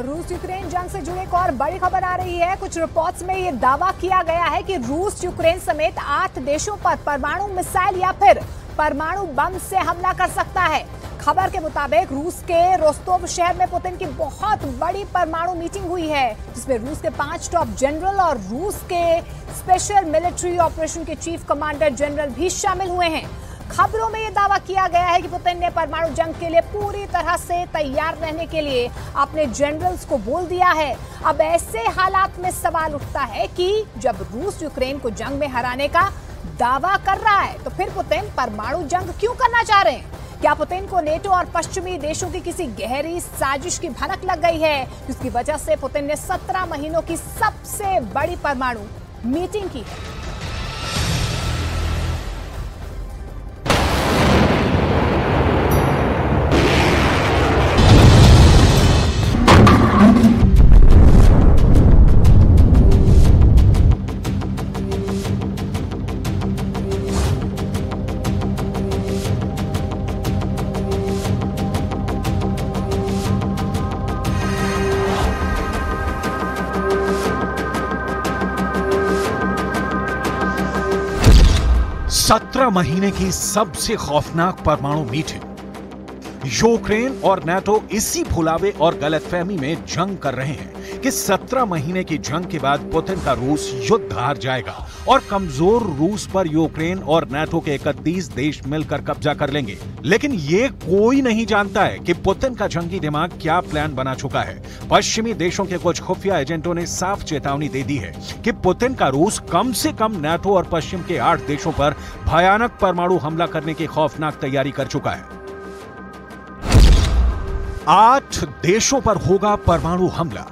और रूस यूक्रेन जंग से जुड़े एक और बड़ी खबर आ रही है। कुछ रिपोर्ट्स में ये दावा किया गया है कि रूस यूक्रेन समेत 8 देशों पर परमाणु मिसाइल या फिर परमाणु बम से हमला कर सकता है। खबर के मुताबिक रूस के रोस्तोव शहर में पुतिन की बहुत बड़ी परमाणु मीटिंग हुई है, जिसमें रूस के 5 टॉप जनरल और रूस के स्पेशल मिलिट्री ऑपरेशन के चीफ कमांडर जनरल भी शामिल हुए हैं। खबरों में यह दावा किया गया है कि पुतिन ने परमाणु जंग के लिए पूरी तरह से तैयार रहने के लिए अपने जनरल्स को बोल दिया है। अब ऐसे हालात में सवाल उठता है कि जब रूस यूक्रेन को जंग में हराने का दावा कर रहा है तो फिर पुतिन परमाणु जंग क्यों करना चाह रहे हैं? क्या पुतिन को नेटो और पश्चिमी देशों की किसी गहरी साजिश की भनक लग गई है, जिसकी वजह से पुतिन ने 17 महीनों की सबसे बड़ी परमाणु मीटिंग की है? महीने की सबसे खौफनाक परमाणु मीटिंग। यूक्रेन और नाटो इसी भुलावे और गलतफहमी में जंग कर रहे हैं कि 17 महीने की जंग के बाद पुतिन का रूस युद्ध हार जाएगा और कमजोर रूस पर यूक्रेन और नाटो के 31 देश मिलकर कब्जा कर लेंगे। लेकिन ये कोई नहीं जानता है कि पुतिन का जंगी दिमाग क्या प्लान बना चुका है। पश्चिमी देशों के कुछ खुफिया एजेंटों ने साफ चेतावनी दे दी है कि पुतिन का रूस कम से कम नाटो और पश्चिम के 8 देशों पर भयानक परमाणु हमला करने की खौफनाक तैयारी कर चुका है। 8 देशों पर होगा परमाणु हमला।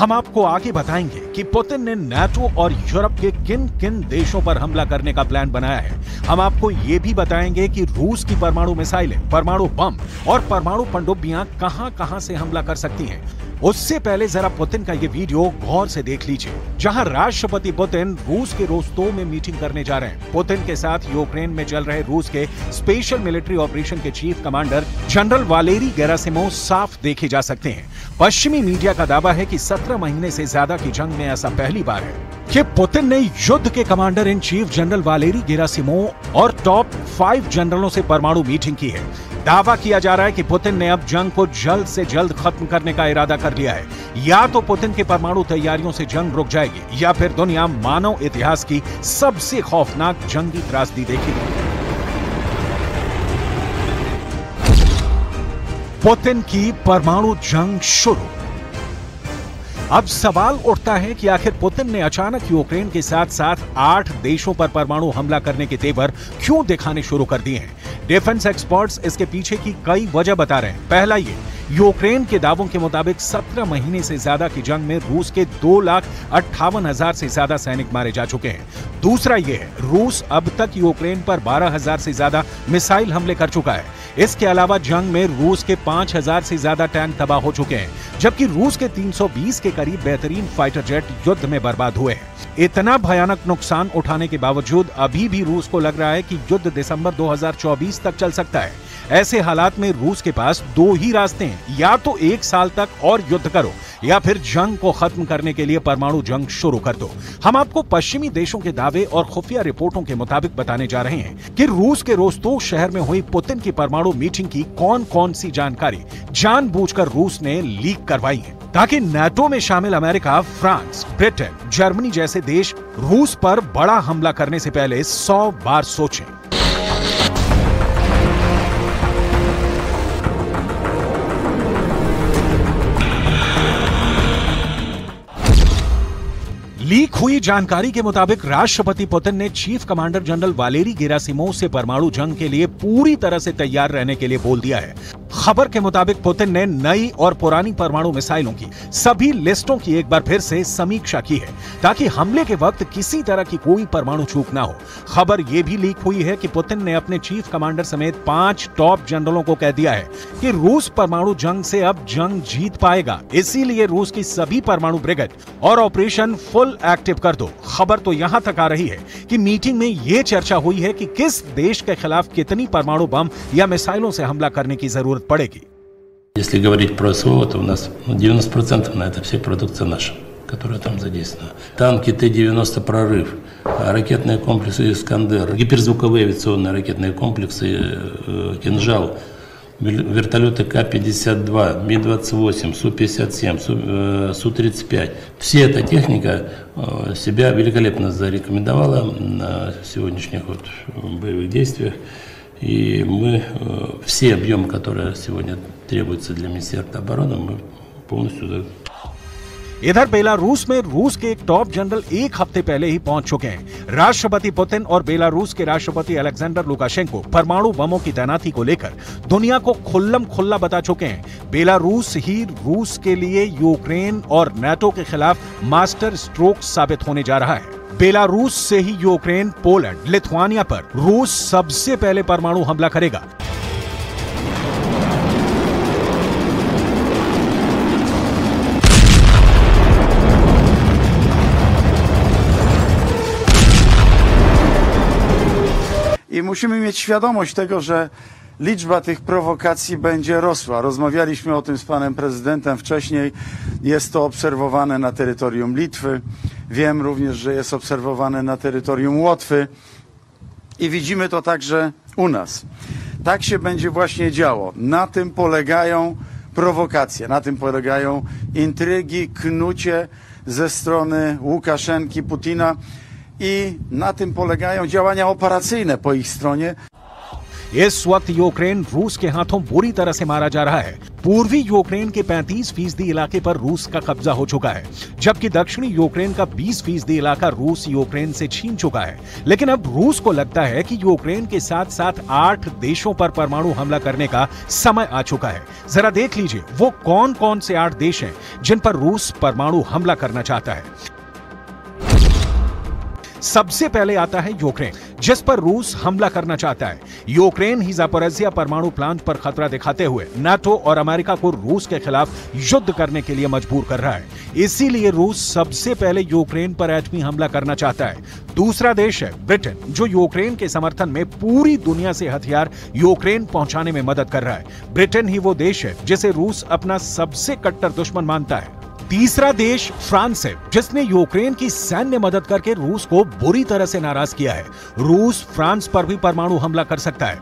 हम आपको आगे बताएंगे कि पुतिन ने नाटो और यूरोप के किन किन देशों पर हमला करने का प्लान बनाया है। हम आपको ये भी बताएंगे कि रूस की परमाणु मिसाइलें, परमाणु बम और परमाणु पनडुब्बियां कहां-कहां से हमला कर सकती हैं। उससे पहले जरा पुतिन का ये वीडियो गौर से देख लीजिए, जहां राष्ट्रपति पुतिन रूस के रोस्तोव में मीटिंग करने जा रहे हैं। पुतिन के साथ यूक्रेन में चल रहे रूस के स्पेशल मिलिट्री ऑपरेशन के chief commander general Valery Gerasimov साफ देखे जा सकते हैं। पश्चिमी मीडिया का दावा है कि 17 महीने से ज्यादा की जंग में ऐसा पहली बार है कि पुतिन ने युद्ध के commander in chief general Valery Gerasimov और टॉप 5 जनरलों से परमाणु मीटिंग की है। दावा किया जा रहा है कि पुतिन ने अब जंग को जल्द से जल्द खत्म करने का इरादा कर लिया है। या तो पुतिन की परमाणु तैयारियों से जंग रुक जाएगी या फिर दुनिया मानव इतिहास की सबसे खौफनाक जंगी त्रासदी देखेगी। पुतिन की परमाणु जंग शुरू। अब सवाल उठता है कि आखिर पुतिन ने अचानक यूक्रेन के साथ साथ 8 देशों पर परमाणु हमला करने के तेवर क्यों दिखाने शुरू कर दिए हैं। डिफेंस एक्सपर्ट्स इसके पीछे की कई वजह बता रहे हैं। पहला ये, यूक्रेन के दावों के मुताबिक 17 महीने से ज्यादा की जंग में रूस के 2,58,000 से ज्यादा सैनिक मारे जा चुके हैं। दूसरा ये है, रूस अब तक यूक्रेन पर 12,000 से ज्यादा मिसाइल हमले कर चुका है। इसके अलावा जंग में रूस के 5,000 से ज्यादा टैंक तबाह हो चुके हैं, जबकि रूस के 320 के करीब बेहतरीन फाइटर जेट युद्ध में बर्बाद हुए हैं। इतना भयानक नुकसान उठाने के बावजूद अभी भी रूस को लग रहा है कि युद्ध दिसंबर 2024 तक चल सकता है। ऐसे हालात में रूस के पास 2 ही रास्ते हैं, या तो 1 साल तक और युद्ध करो या फिर जंग को खत्म करने के लिए परमाणु जंग शुरू कर दो। हम आपको पश्चिमी देशों के दावे और खुफिया रिपोर्टों के मुताबिक बताने जा रहे हैं कि रूस के रोस्तोव शहर में हुई पुतिन की परमाणु मीटिंग की कौन कौन सी जानकारी जानबूझकर रूस ने लीक करवाई है, ताकि नाटो में शामिल अमेरिका, फ्रांस, ब्रिटेन, जर्मनी जैसे देश रूस पर बड़ा हमला करने से पहले 100 बार सोचें। लीक हुई जानकारी के मुताबिक राष्ट्रपति पुतिन ने chief commander general Valery Gerasimov से परमाणु जंग के लिए पूरी तरह से तैयार रहने के लिए बोल दिया है। खबर के मुताबिक पुतिन ने नई और पुरानी परमाणु मिसाइलों की सभी लिस्टों की एक बार फिर से समीक्षा की है, ताकि हमले के वक्त किसी तरह की कोई परमाणु चूक ना हो। खबर ये भी लीक हुई है कि पुतिन ने अपने चीफ कमांडर समेत 5 टॉप जनरलों को कह दिया है कि रूस परमाणु जंग से अब जंग जीत पाएगा, इसीलिए रूस की सभी परमाणु ब्रिगेड और ऑपरेशन फुल एक्टिव कर दो। खबर तो यहां तक आ रही है कि मीटिंग में यह चर्चा हुई है कि किस देश के खिलाफ कितनी परमाणु बम या मिसाइलों से हमला करने की जरूरत पड़ेगी। Если говорить про СВО, то у нас 90% на это все продукция наша, которая там задействована. Танки Т-90 «Прорыв», ракетные комплексы «Искандер», гиперзвуковые авиационные ракетные комплексы «Кинзхал», вертолеты К-52, Ми-28, Су-57, Су-35. Все эта техника себя великолепно зарекомендовала на сегодняшних вот боевых действиях. И мы все объемы, которые сегодня требуются для Министерства обороны, мы полностью... इधर बेलारूस में रूस के एक टॉप जनरल एक हफ्ते पहले ही पहुंच चुके हैं। राष्ट्रपति पुतिन और बेलारूस के राष्ट्रपति अलेक्जेंडर लुकाशेंको परमाणु बमों की तैनाती को लेकर दुनिया को खुल्लम खुल्ला बता चुके हैं। बेलारूस ही रूस के लिए यूक्रेन और नाटो के खिलाफ मास्टर स्ट्रोक साबित होने जा रहा है। बेलारूस से ही यूक्रेन, पोलैंड, लिथुआनिया पर रूस सबसे पहले परमाणु हमला करेगा। I musimy mieć świadomość tego, że liczba tych prowokacji będzie rosła. Rozmawialiśmy o tym z panem prezydentem wcześniej. Jest to obserwowane na terytorium Litwy. Wiem również, że jest obserwowane na terytorium Łotwy i widzimy to także u nas. Tak się będzie właśnie działo. Na tym polegają prowokacje, na tym polegają intrygi, knucie ze strony Łukaszenki, Putina i na tym polegają działania operacyjne po ich stronie. इस वक्त Ukraine रूस के हाथों बुरी तरह से मारा जा रहा है। पूर्वी यूक्रेन के 35% इलाके पर रूस का कब्जा हो चुका है, जबकि दक्षिणी यूक्रेन का 20% इलाका रूस यूक्रेन से छीन चुका है। लेकिन अब रूस को लगता है कि यूक्रेन के साथ साथ 8 देशों पर परमाणु हमला करने का समय आ चुका है। जरा देख लीजिए वो कौन कौन से 8 देश हैं जिन पर रूस परमाणु हमला करना चाहता है। सबसे पहले आता है यूक्रेन, जिस पर रूस हमला करना चाहता है। यूक्रेन ही ज़ापोरिज़िया परमाणु प्लांट पर खतरा दिखाते हुए नाटो और अमेरिका को रूस के खिलाफ युद्ध करने के लिए मजबूर कर रहा है। इसीलिए रूस सबसे पहले यूक्रेन पर एटमी हमला करना चाहता है। दूसरा देश है ब्रिटेन, जो यूक्रेन के समर्थन में पूरी दुनिया से हथियार यूक्रेन पहुंचाने में मदद कर रहा है। ब्रिटेन ही वो देश है जिसे रूस अपना सबसे कट्टर दुश्मन मानता है। तीसरा देश फ्रांस है, जिसने यूक्रेन की सैन्य मदद करके रूस को बुरी तरह से नाराज किया है। रूस फ्रांस पर भी परमाणु हमला कर सकता है।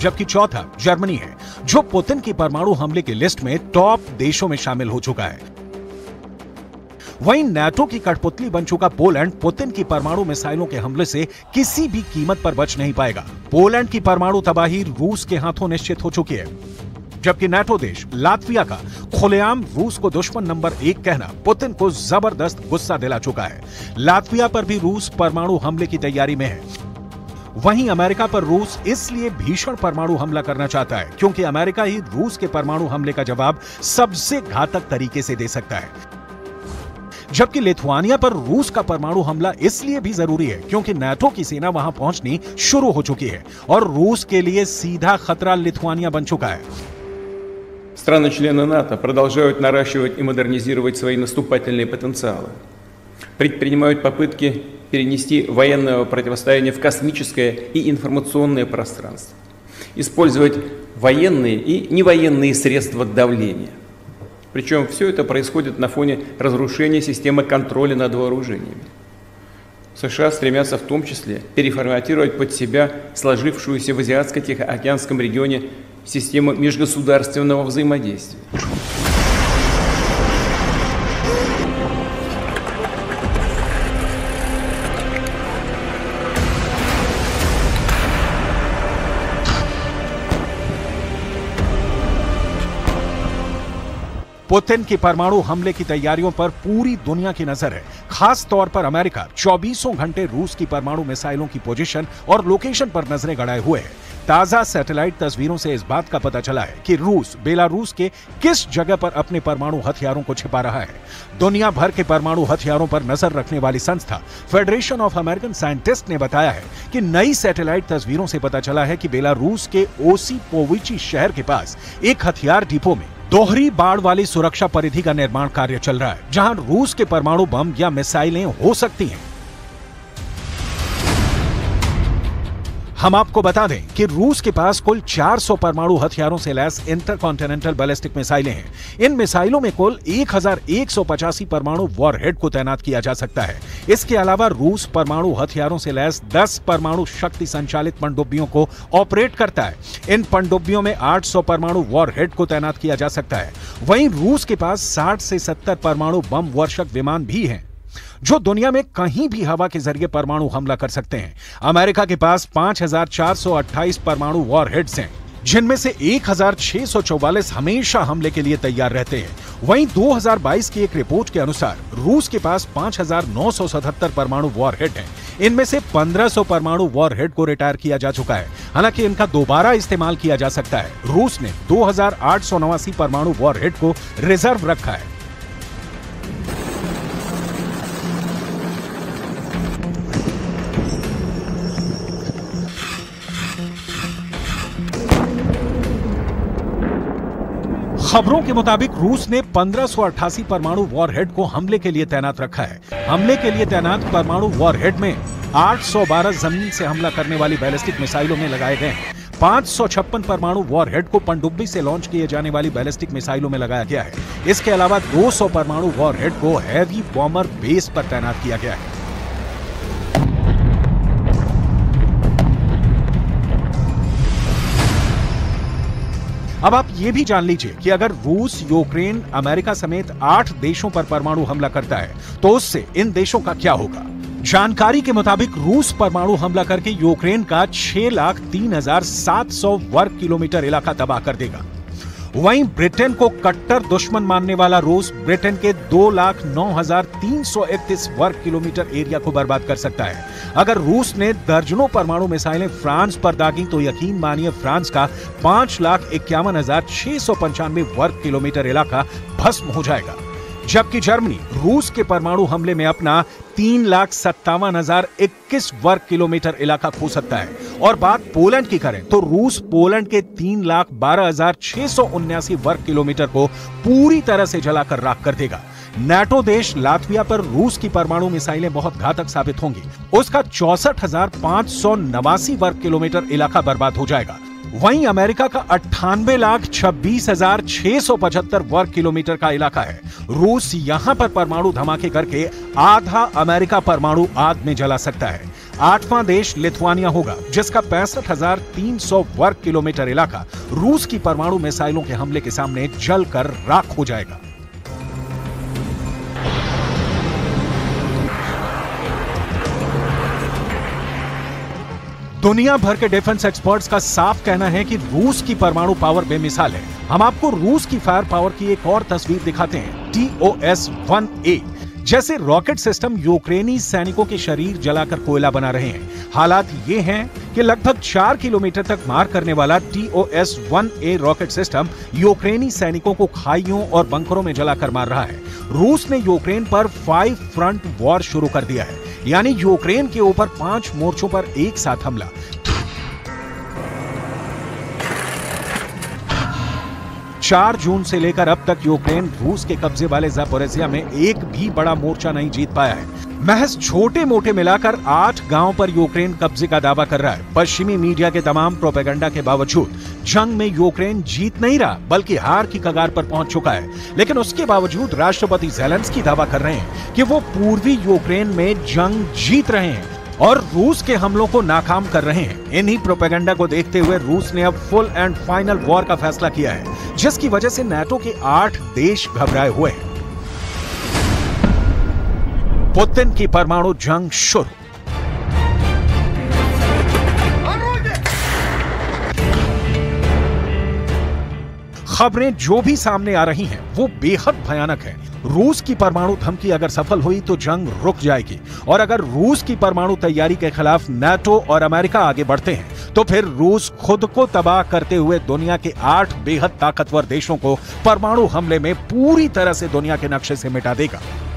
जबकि चौथा जर्मनी है, जो पुतिन की परमाणु हमले की लिस्ट में टॉप देशों में शामिल हो चुका है। वहीं नाटो की कठपुतली बन चुका पोलैंड पुतिन की परमाणु मिसाइलों के हमले से किसी भी कीमत पर बच नहीं पाएगा। पोलैंड की परमाणु तबाही रूस के हाथों निश्चित हो चुकी है। जबकि नाटो देश लातविया का खुलेआम रूस को दुश्मन नंबर 1 कहना पुतिन को जबरदस्त गुस्सा दिला चुका है। लातविया पर भी रूस परमाणु हमले की तैयारी में है। वहीं अमेरिका पर रूस इसलिए भीषण परमाणु हमला करना चाहता है क्योंकि अमेरिका ही रूस के परमाणु हमले का जवाब सबसे घातक तरीके से दे सकता है। जबकि लिथुआनिया पर रूस का परमाणु हमला इसलिए भी जरूरी है क्योंकि नाटो की सेना वहां पहुंचनी शुरू हो चुकी है और रूस के लिए सीधा खतरा लिथुआनिया बन चुका है। Страны-члены НАТО продолжают наращивать и модернизировать свои наступательные потенциалы, предпринимают попытки перенести военное противостояние в космическое и информационное пространство, использовать военные и невоенные средства давления. Причем все это происходит на фоне разрушения системы контроля над вооружениями. США стремятся в том числе переформатировать под себя сложившуюся в Азиатско-Тихоокеанском регионе систему межгосударственного взаимодействия. पुतिन की परमाणु हमले की तैयारियों पर पूरी दुनिया की नजर है। खास तौर पर अमेरिका 24 घंटे रूस की परमाणु मिसाइलों की पोजीशन और लोकेशन पर नजरें गड़ाए हुए है। ताजा सैटेलाइट तस्वीरों से इस बात का पता चला है कि रूस बेलारूस के किस जगह पर अपने परमाणु हथियारों को छिपा रहा है। दुनिया भर के परमाणु हथियारों पर नजर रखने वाली संस्था फेडरेशन ऑफ अमेरिकन साइंटिस्ट ने बताया है कि नई सैटेलाइट तस्वीरों से पता चला है कि बेलारूस के ओसीपोविची शहर के पास एक हथियार डिपो में दोहरी बाड़ वाली सुरक्षा परिधि का निर्माण कार्य चल रहा है, जहां रूस के परमाणु बम या मिसाइलें हो सकती हैं। हम आपको बता दें कि रूस के पास कुल 400 परमाणु हथियारों से लैस इंटरकॉन्टिनेंटल बैलिस्टिक मिसाइलें हैं। इन मिसाइलों में कुल 1185 परमाणु वॉरहेड को तैनात किया जा सकता है। इसके अलावा रूस परमाणु हथियारों से लैस 10 परमाणु शक्ति संचालित पनडुब्बियों को ऑपरेट करता है। इन पनडुब्बियों में 800 परमाणु वॉरहेड को तैनात किया जा सकता है। वहीं रूस के पास 60 से 70 परमाणु बम वर्षक विमान भी हैं, जो दुनिया में कहीं भी हवा के जरिए परमाणु हमला कर सकते हैं। अमेरिका के पास 5428 परमाणु वॉरहेड्स हैं, जिनमें से 1644 हमेशा हमले के लिए तैयार रहते हैं। वहीं 2022 की एक रिपोर्ट के अनुसार रूस के पास 5977 परमाणु वॉरहेड हैं। इनमें से 1500 परमाणु वॉरहेड को रिटायर किया जा चुका है, हालांकि इनका दोबारा इस्तेमाल किया जा सकता है। रूस ने 2889 परमाणु वॉरहेड को रिजर्व रखा है। खबरों के मुताबिक रूस ने 1588 परमाणु वॉरहेड को हमले के लिए तैनात रखा है। हमले के लिए तैनात परमाणु वॉरहेड में 812 जमीन से हमला करने वाली बैलिस्टिक मिसाइलों में लगाए गए हैं। 556 परमाणु वॉरहेड को पनडुब्बी से लॉन्च किए जाने वाली बैलिस्टिक मिसाइलों में लगाया गया है। इसके अलावा 200 परमाणु वॉरहेड को हैवी बॉम्बर बेस पर तैनात किया गया है। अब आप ये भी जान लीजिए कि अगर रूस, यूक्रेन, अमेरिका समेत 8 देशों पर परमाणु हमला करता है तो उससे इन देशों का क्या होगा। जानकारी के मुताबिक रूस परमाणु हमला करके यूक्रेन का 6,03,700 वर्ग किलोमीटर इलाका तबाह कर देगा। वहीं ब्रिटेन को कट्टर दुश्मन मानने वाला रूस ब्रिटेन के 2,09,331 वर्ग किलोमीटर एरिया को बर्बाद कर सकता है। अगर रूस ने दर्जनों परमाणु मिसाइलें फ्रांस पर दागी तो यकीन मानिए फ्रांस का 5,51,695 वर्ग किलोमीटर इलाका भस्म हो जाएगा, जबकि जर्मनी रूस के परमाणु हमले में अपना 3,57,021 वर्ग किलोमीटर इलाका खो सकता है। और बात पोलैंड की करें तो रूस पोलैंड के 3,12,679 वर्ग किलोमीटर को पूरी तरह से जलाकर राख कर देगा। नाटो देश लातविया पर रूस की परमाणु मिसाइलें बहुत घातक साबित होंगी। उसका 64,589 वर्ग किलोमीटर इलाका बर्बाद हो जाएगा। वहीं अमेरिका का 98,26,675 वर्ग किलोमीटर का इलाका है। रूस यहां पर परमाणु धमाके करके आधा अमेरिका परमाणु आग में जला सकता है। 8वां देश लिथुआनिया होगा, जिसका 65,300 वर्ग किलोमीटर इलाका रूस की परमाणु मिसाइलों के हमले के सामने जलकर राख हो जाएगा। दुनिया भर के डिफेंस एक्सपर्ट्स का साफ कहना है कि रूस की परमाणु पावर बेमिसाल है। हम आपको रूस की फायर पावर की एक और तस्वीर दिखाते हैं। TOS-1A जैसे रॉकेट सिस्टम यूक्रेनी सैनिकों के शरीर जलाकर कोयला बना रहे हैं। हालात ये हैं कि लगभग 4 किलोमीटर तक मार करने वाला TOS-1A रॉकेट सिस्टम यूक्रेनी सैनिकों को खाइयों और बंकरों में जलाकर मार रहा है। रूस ने यूक्रेन पर 5 फ्रंट वॉर शुरू कर दिया है, यानी यूक्रेन के ऊपर 5 मोर्चों पर एक साथ हमला। चार जून से लेकर अब तक यूक्रेन रूस के कब्जे वाले ज़ापोरिज़िया में एक भी बड़ा मोर्चा नहीं जीत पाया है। महज छोटे मोटे मिलाकर 8 गांव पर यूक्रेन कब्जे का दावा कर रहा है। पश्चिमी मीडिया के तमाम प्रोपेगेंडा के बावजूद जंग में यूक्रेन जीत नहीं रहा, बल्कि हार की कगार पर पहुंच चुका है। लेकिन उसके बावजूद राष्ट्रपति ज़ेलेंस्की दावा कर रहे हैं कि वो पूर्वी यूक्रेन में जंग जीत रहे हैं और रूस के हमलों को नाकाम कर रहे हैं। इन्हीं प्रोपेगेंडा को देखते हुए रूस ने अब फुल एंड फाइनल वॉर का फैसला किया है, जिसकी वजह से नाटो के 8 देश घबराए हुए हैं। पुतिन की परमाणु जंग शुरू। खबरें जो भी सामने आ रही हैं वो बेहद भयानक है। रूस की परमाणु धमकी अगर सफल हुई तो जंग रुक जाएगी, और अगर रूस की परमाणु तैयारी के खिलाफ नाटो और अमेरिका आगे बढ़ते हैं तो फिर रूस खुद को तबाह करते हुए दुनिया के 8 बेहद ताकतवर देशों को परमाणु हमले में पूरी तरह से दुनिया के नक्शे से मिटा देगा।